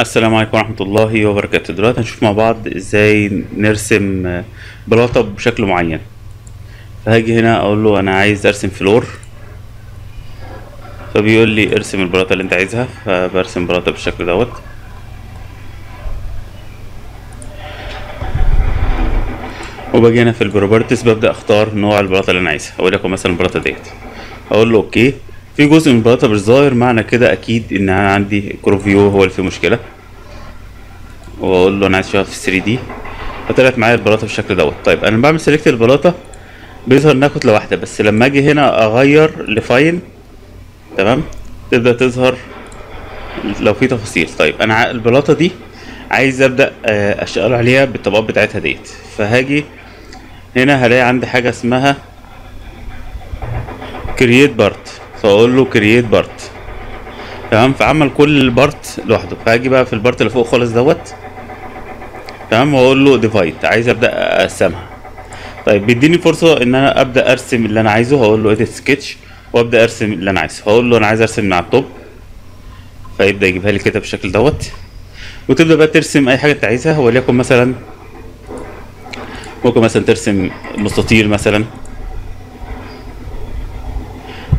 السلام عليكم ورحمة الله وبركاته. دلوقتي هنشوف مع بعض ازاي نرسم بلاطة بشكل معين. فهاجي هنا اقول له انا عايز ارسم فلور، فبيقول لي ارسم البلاطة اللي انت عايزها، فبرسم بلاطة بالشكل دوت. وباجي هنا في البروبرتيز ببدأ اختار نوع البلاطة اللي انا عايزها. اقول لكم مثلا البلاطة ديت، اقول له اوكي. في جزء من البلاطة مش ظاهر، معنى كده اكيد ان انا عندي كروفيو هو اللي فيه مشكلة، واقول له انا عايز اشوفها في 3D، فطلعت معايا البلاطة بالشكل دوت. طيب انا بعمل سيلكت البلاطة بيظهر انها كتلة واحدة، بس لما اجي هنا اغير لفاين تمام تبدأ تظهر لو في تفاصيل. طيب انا البلاطة دي عايز ابدأ اشتغل عليها بالطبقات بتاعتها ديت، فهاجي هنا هلاقي عندي حاجة اسمها كرييت بارت، فاقول له كرييت بارت تمام، فعمل كل بارت لوحده. فهاجي بقى في البارت اللي فوق خالص دوت تمام، واقول له ديفايد، عايز ابدا اقسمها. طيب بيديني فرصه ان انا ابدا ارسم اللي انا عايزه، هقول له اديت سكتش وابدا ارسم اللي انا عايزه. هقول له انا عايز ارسم من على التوب، فيبدا يجيبها لي كده بالشكل دوت، وتبدا بقى ترسم اي حاجه انت عايزها. وليكن مثلا ممكن مثلا ترسم مستطيل مثلا،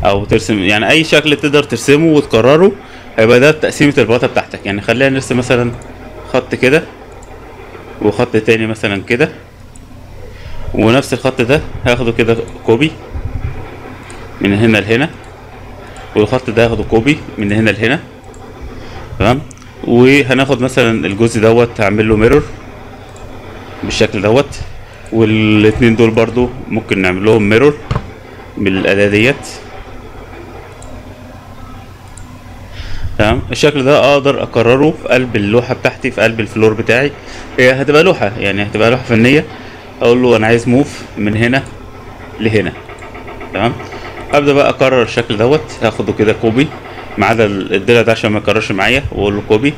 او ترسم يعني اي شكل تقدر ترسمه وتكرره، هيبقى ده تقسيمه البلاطه بتاعتك. يعني خلينا نرسم مثلا خط كده، وخط تاني مثلا كده، ونفس الخط ده هاخده كده كوبي من هنا لهنا، والخط ده هاخده كوبي من هنا لهنا تمام. وهناخد مثلا الجزء دوت هعمل له ميرور بالشكل دوت، والاتنين دول برضو ممكن نعمل لهم ميرور بالاداه ديت تمام. الشكل ده اقدر اكرره في قلب اللوحه بتاعتي، في قلب الفلور بتاعي. هي هتبقى لوحه، يعني هتبقى لوحه فنيه. اقول له انا عايز موف من هنا لهنا تمام. ابدا بقى اكرر الشكل دوت، هاخده كده كوبي ما عدا الضلع ده عشان ما يكررش معايا، واقول له كوبي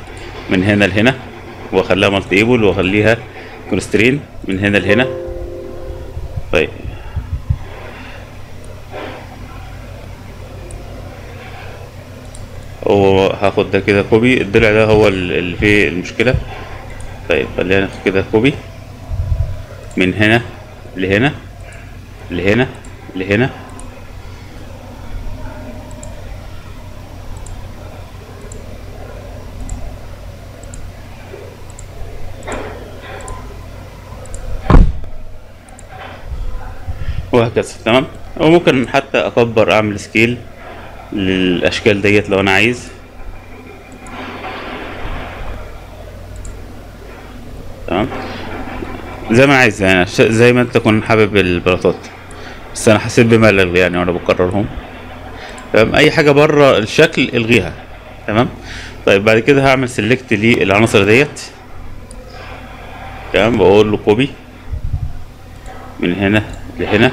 من هنا لهنا، واخليها مالتيبل، واخليها كونسترين من هنا لهنا. طيب هاخد ده كده كوبي، الضلع ده هو اللي فيه المشكلة. طيب خلينا ناخد كده كوبي من هنا لهنا لهنا لهنا وهكذا تمام. او ممكن حتى اكبر، اعمل سكيل للاشكال ديت لو انا عايز. تمام زي ما عايز، يعني زي ما انت تكون حابب البلاطات. بس انا حسيت بملل يعني وانا بكررهم تمام. اي حاجه بره الشكل الغيها تمام. طيب بعد كده هعمل سيلكت للعناصر ديت تمام، واقول له كوبي من هنا لهنا،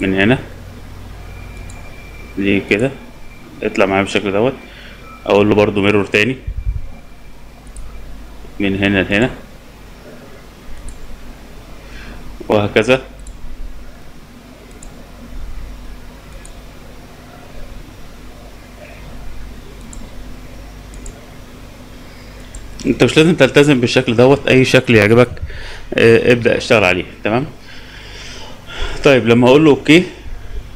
من هنا ليه كده اطلع معايا بالشكل دوت، اقول له برضو ميرور تاني من هنا لهنا وهكذا. انت مش لازم تلتزم بالشكل دوت، اي شكل يعجبك ابدأ اشتغل عليه تمام. طيب لما اقول له اوكي،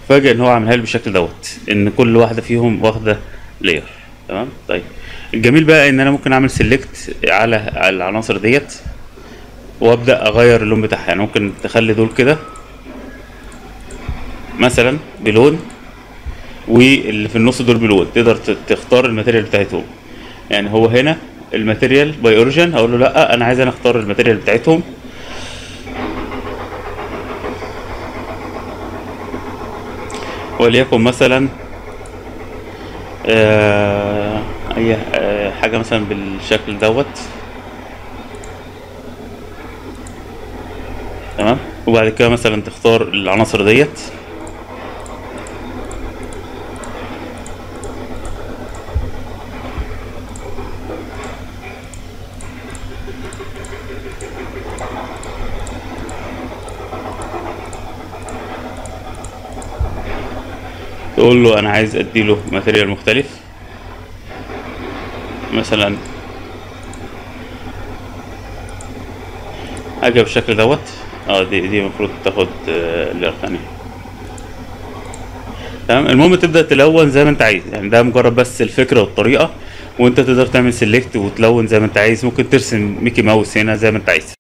فاجئ ان هو عملها لي بالشكل دوت، ان كل واحده فيهم واخده لاير تمام. طيب الجميل بقى ان انا ممكن اعمل سيلكت على العناصر ديت وابدا اغير اللون بتاعها. يعني ممكن تخلي دول كده مثلا بلون، واللي في النص دول بلون، تقدر تختار الماتيريال بتاعتهم. يعني هو هنا الماتيريال باي اوريجن، هقول له لا انا عايز انا اختار الماتيريال بتاعتهم، وليكن مثلا اي حاجه مثلا بالشكل دوت. تمام، وبعد كده مثلا تختار العناصر ديت. تقول له انا عايز اديله ماتيريال مختلف، مثلا حاجه بالشكل دوت. دي المفروض تاخد اللي ثانيه. تمام، المهم تبدا تلون زي ما انت عايز، يعني ده مجرد بس الفكره والطريقه، وانت تقدر تعمل سيلكت وتلون زي ما انت عايز. ممكن ترسم ميكي ماوس هنا زي ما انت عايز.